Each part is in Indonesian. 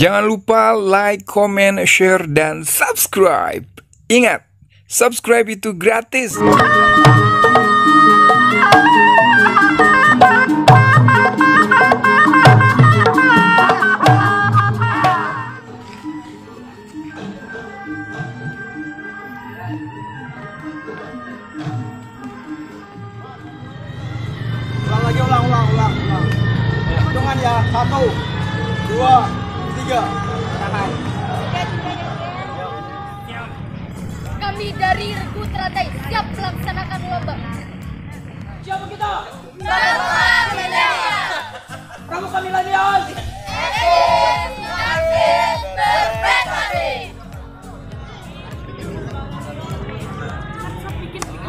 Jangan lupa like, comment, share, dan subscribe. Ingat, subscribe itu gratis. Ulang lagi. Hitungan ya, 1, 2, 3. Tahan. Kami dari Regu Teratai siap melaksanakan lomba. Siapa kita? Pramuka Milenial. Pramuka Milenial.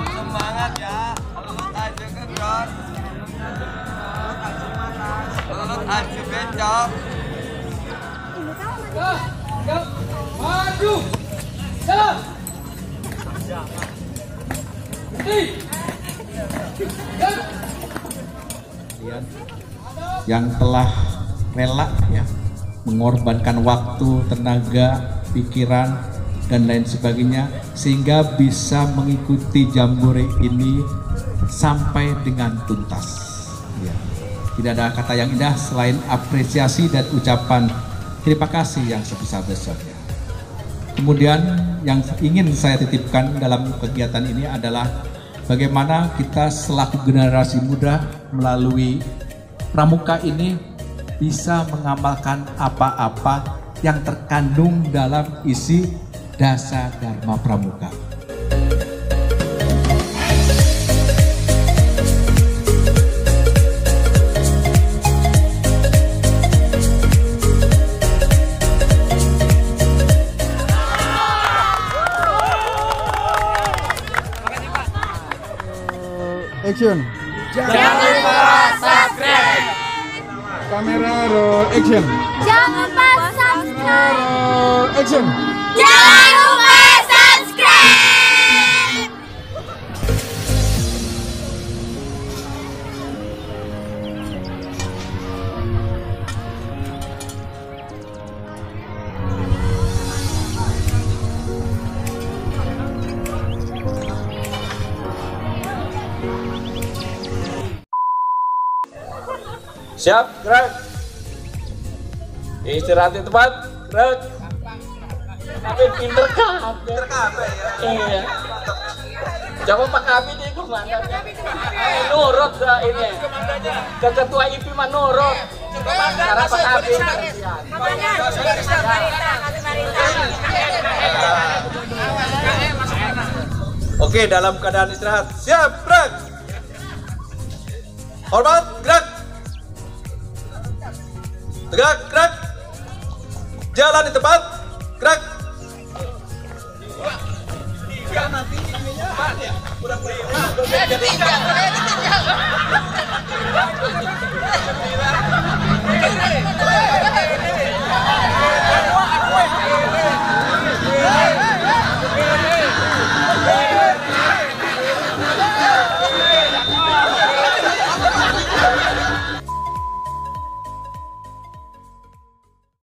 Semangat ya, lurus aja ke John. Maju bencok. Maju. Jalan. Yang telah rela ya mengorbankan waktu, tenaga, pikiran dan lain sebagainya sehingga bisa mengikuti jambore ini sampai dengan tuntas. Ya. Tidak ada kata yang indah selain apresiasi dan ucapan terima kasih yang sebesar-besarnya. Kemudian yang ingin saya titipkan dalam kegiatan ini adalah bagaimana kita selaku generasi muda melalui pramuka ini bisa mengamalkan apa-apa yang terkandung dalam isi dasar Dharma Pramuka. Action. Jangan lupa subscribe. Kamera roll action. Jangan lupa subscribe. Action. Jangan lupa subscribe. Siap, gerak. Istirahat di tempat, gerak. Tapi pinter kah? Pinter kah ya? Iya. Coba Pak Kapi deh, gue mantap. Nurut dah ini. Ketua IP mah nurut. Karena Pak Kapi. Oke, dalam keadaan istirahat. Siap, gerak. Hormat, gerak. Tegak, gerak. Jalan di tempat.